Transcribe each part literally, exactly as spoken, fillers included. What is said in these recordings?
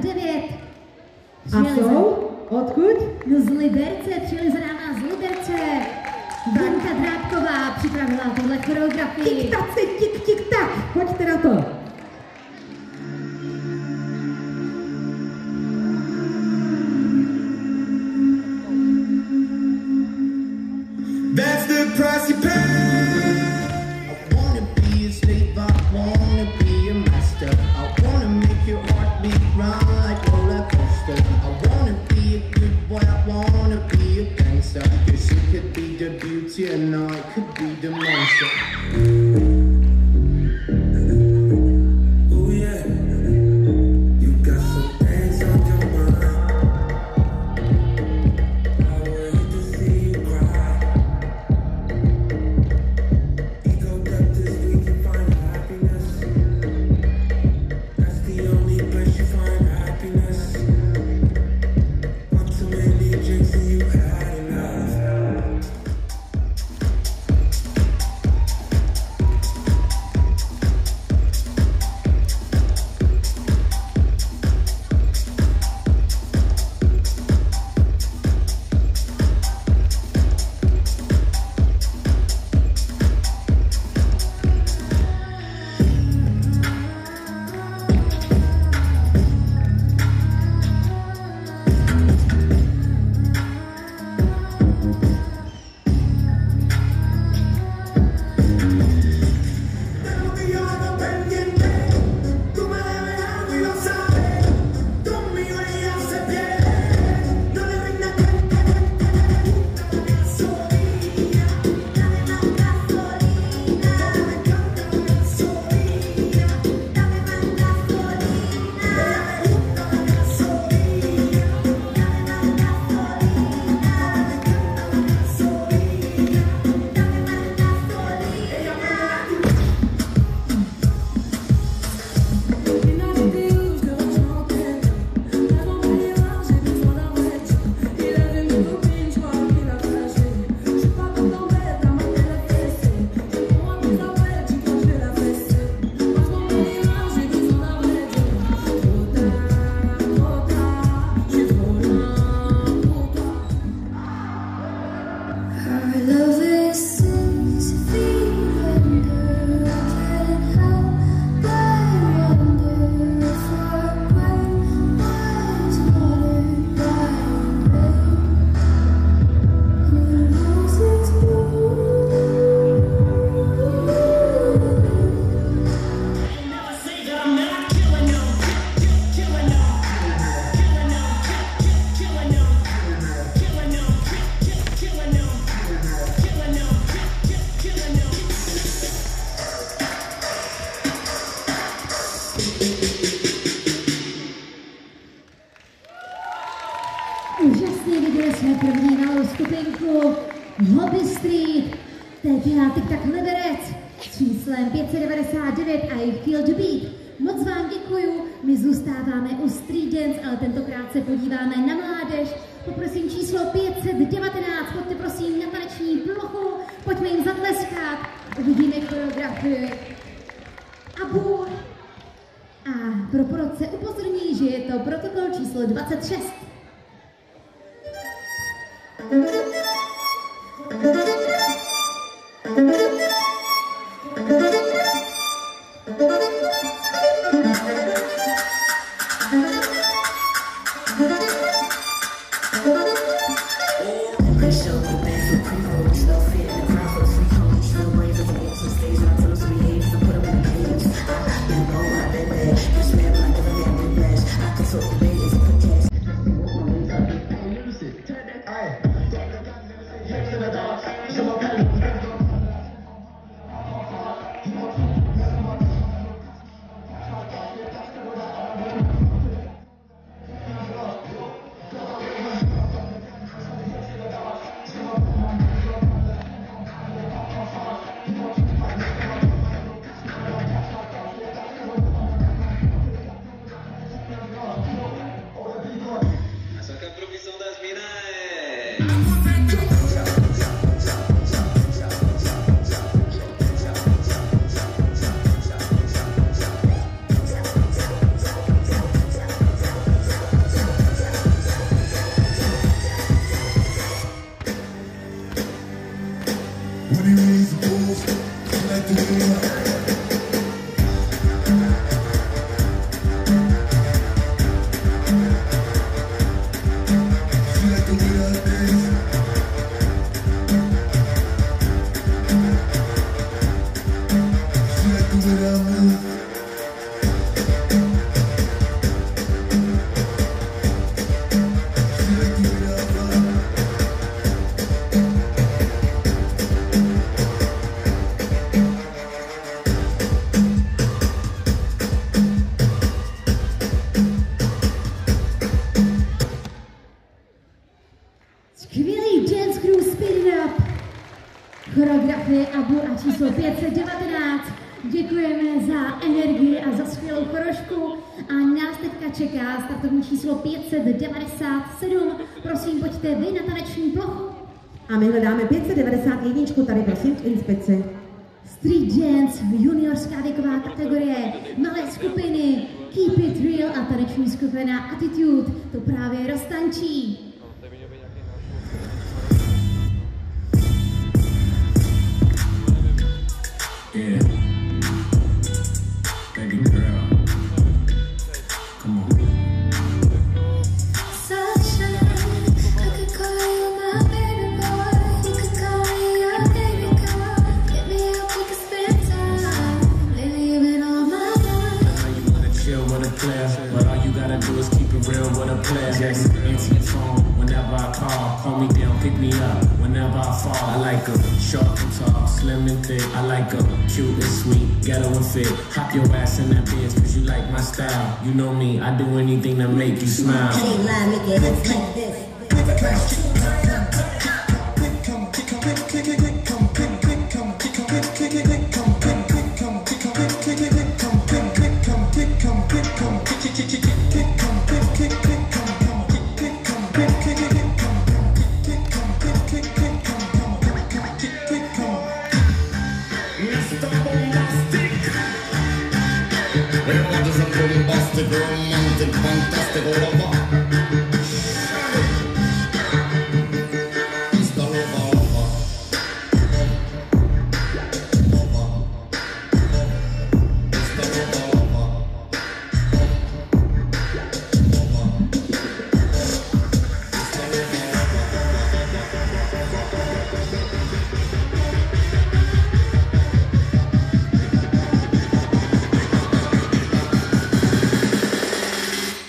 devět. A jsou? Odkud? No z Liberce, přijeli za náma z Liberce. Danka Drábková připravila tuhle choreografii. Tik tak, tik, tik tak, pojďte na to. That's the price you pay. I wanna be a slave, I wanna be a master. I wanna make your heart beat round like roller coaster. I wanna be a good boy, I wanna be a gangster. Cause you could be the beauty and I could be the monster. Úžasně, viděli jsme první malou skupinku Hobby Street, teď dělá tak Liberec s číslem pět set devadesát devět I Feel The Beat. Moc vám děkuju, my zůstáváme u Street Dance, ale tentokrát se podíváme na mládež. Poprosím číslo pět set devatenáct, pojďte prosím na taneční plochu, pojďme jim zatleskat, uvidíme choreografii. A bůh! A pro porodce upozorní, že je to protokol číslo dvacet šest. choreografie a bůra číslo pět set devatenáct. Děkujeme za energii a za skvělou chorošku a nás teďka čeká startovní číslo pět set devadesát sedm. Prosím, pojďte vy na taneční plochu. A my hledáme pět set devadesát jedna, tady prosím v inspekci. Street Dance, juniorská věková kategorie, malé skupiny, Keep It Real a taneční skupina Attitude to právě roztančí. But all you gotta do is keep it real with a player. Yes, answer your phone whenever I call. Call me down, pick me up whenever I fall. I like her, short and tall, slim and thick. I like her, cute and sweet, ghetto and fit. Hop your ass in that bitch, cause you like my style. You know me, I do anything to make you smile. Can't lie, make your hips like this. Quick, quick, come, quick, come, quick, quick, quick, come, quick, quick, come, quick, come, quick, quick, quick, quick, come, quick, quick, come, quick, come, quick, quick, quick, quick, come, quick, quick, come, quick, come, quick, come, quick, kick, kick, kick, come, kick, kick, kick, come, come, kick, kick, come, kick, kick, kick, come, come, kick, kick, come, kick, kick, kick, come, come, come, come, kick, kick, come. Mister Bombastic, we want some bombastic, romantic, fantastic, lover. Mister Lover, lover, lover, Mister Lover, lover.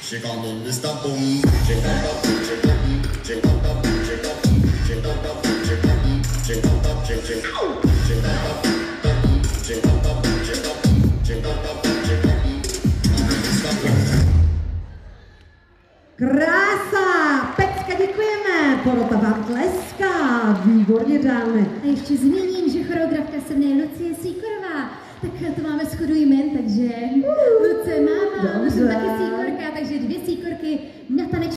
She got the Mister Boom, she got the boom, she got the she got the boom, she got the she got the boom, she got the she got the she she she got the boom, she got the boom, she got the she got the boom, she got the Mister Boom. Krása, pecka, děkujeme, porota vám tleská, výborně dáme. A ještě zmíním, že choreografka se jmenuje Lucie Sýkorová, tak to máme schodu jmen, takže Luce má vám, taky Sýkorka, takže dvě Sýkorky na taneční.